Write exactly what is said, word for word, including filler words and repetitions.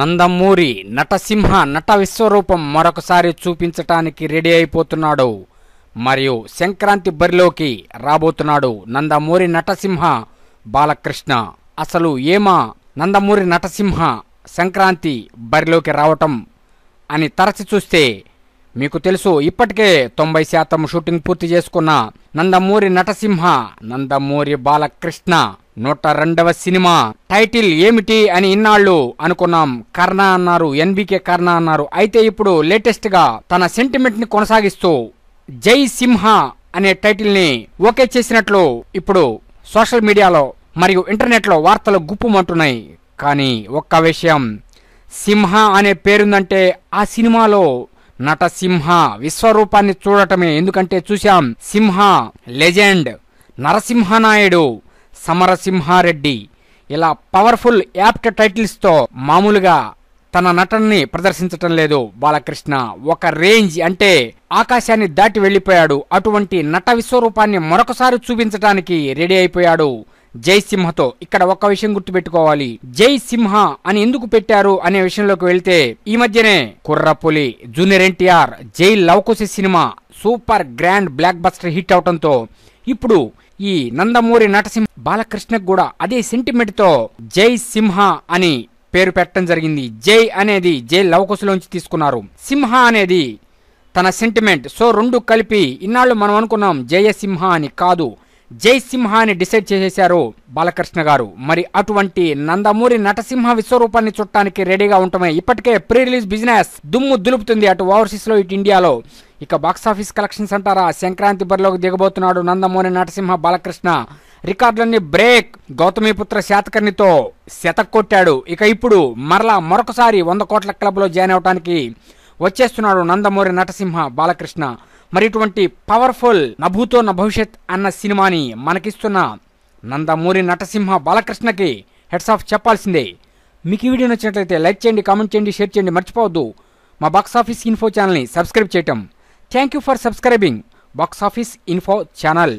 నందమూరి నటసింహ నట విశ్వరూపం మరొకసారి చూపించడానికి రెడీ అయిపోతున్నాడు మరియు సంక్రాంతి బరిలోకి రాబోతున్నాడు నందమూరి నటసింహ బాలకృష్ణ. అసలు ఏమా నందమూరి నటసింహ సంక్రాంతి బరిలోకి రావటం అని తరచి చూస్తే మీకు తెలుసు, ఇప్పటికే తొంభై శాతం షూటింగ్ పూర్తి చేసుకున్న నందమూరి నటసింహ నందమూరి బాలకృష్ణ నూట రెండవ సినిమా టైటిల్ ఏమిటి అని ఇన్నాళ్ళు అనుకున్నాం. కర్ణ అన్నారు, ఎన్బికే కర్ణ అన్నారు. అయితే ఇప్పుడు లేటెస్ట్ గా తన సెంటిమెంట్ ని కొనసాగిస్తూ జై సింహ అనే టైటిల్ ని ఓకే చేసినట్లు ఇప్పుడు సోషల్ మీడియాలో మరియు ఇంటర్నెట్ లో వార్తలు గుప్పుమంటున్నాయి. కానీ ఒక్క విషయం, సింహ అనే పేరుందంటే ఆ సినిమాలో నటసింహ విశ్వరూపాన్ని చూడటమే. ఎందుకంటే చూశాం, సింహ లెజెండ్, నరసింహనాయుడు, సమరసింహారెడ్డి, ఇలా పవర్ఫుల్ యాప్ట్ టైటిల్స్తో మామూలుగా తన నటనని ప్రదర్శించటం లేదు బాలకృష్ణ. ఒక రేంజ్, అంటే ఆకాశాన్ని దాటి వెళ్ళిపోయాడు. అటువంటి నట విశ్వరూపాన్ని మరొకసారి చూపించడానికి రెడీ అయిపోయాడు జై సింహతో. ఇక్కడ ఒక్క విషయం గుర్తుపెట్టుకోవాలి, జై సింహ అని ఎందుకు పెట్టారు అనే విషయంలోకి వెళ్తే, ఈ మధ్యనే కుర్రపులి, junior NTR, Jai Lavakusa cinema super grand blockbuster hit అవటంతో ఇప్పుడు ఈ నందమూరి నటసింహ బాలకృష్ణకు కూడా అదే సెంటిమెంట్తో జై సింహ అని పేరు పెట్టడం జరిగింది. జై అనేది జై లవకుశలోంచి తీసుకున్నారు, సింహ అనేది తన సెంటిమెంట్. సో రెండు కలిపి ఇన్నాళ్ళు మనం అనుకున్నాం జయ సింహ అని, కాదు జై సింహ అని డిసైడ్ చేసేశారు బాలకృష్ణ గారు. మరి అటువంటి నందమూరి నటసింహ విశ్వరూపాన్ని చూడటానికి రెడీగా ఉండటమే. ఇప్పటికే ప్రీ రిలీజ్ బిజినెస్ దుమ్ము దులుపుతుంది అటు ఓవర్సీస్ లో, ఇటు ఇండియాలో. ఇక బాక్సాఫీస్ కలెక్షన్స్ అంటారా, సంక్రాంతి బరిలోకి దిగబోతున్నాడు నందమూరి నటసింహ బాలకృష్ణ. రికార్డులన్నీ బ్రేక్, గౌతమిపుత్ర శాతకర్ణితో శతక్ కొట్టాడు. ఇక ఇప్పుడు మరలా మరొకసారి వంద కోట్ల క్లబ్ లో జాయిన్ అవడానికి వచ్చేస్తున్నాడు నందమూరి నటసింహ బాలకృష్ణ. మరి ఇటువంటి పవర్ఫుల్ నభూతో నా భవిష్యత్ అన్న సినిమాని మనకిస్తున్న నందమూరి నటసింహ బాలకృష్ణకి హెడ్స్ ఆఫ్ చెప్పాల్సిందే. మీకు ఈ వీడియో నచ్చినట్లయితే లైక్ చేయండి, కామెంట్ చేయండి, షేర్ చేయండి. మర్చిపోవద్దు మా బాక్స్ ఆఫీస్ ఇన్ఫో ఛానల్ని సబ్స్క్రైబ్ చేయటం. Thank you for subscribing box office info channel.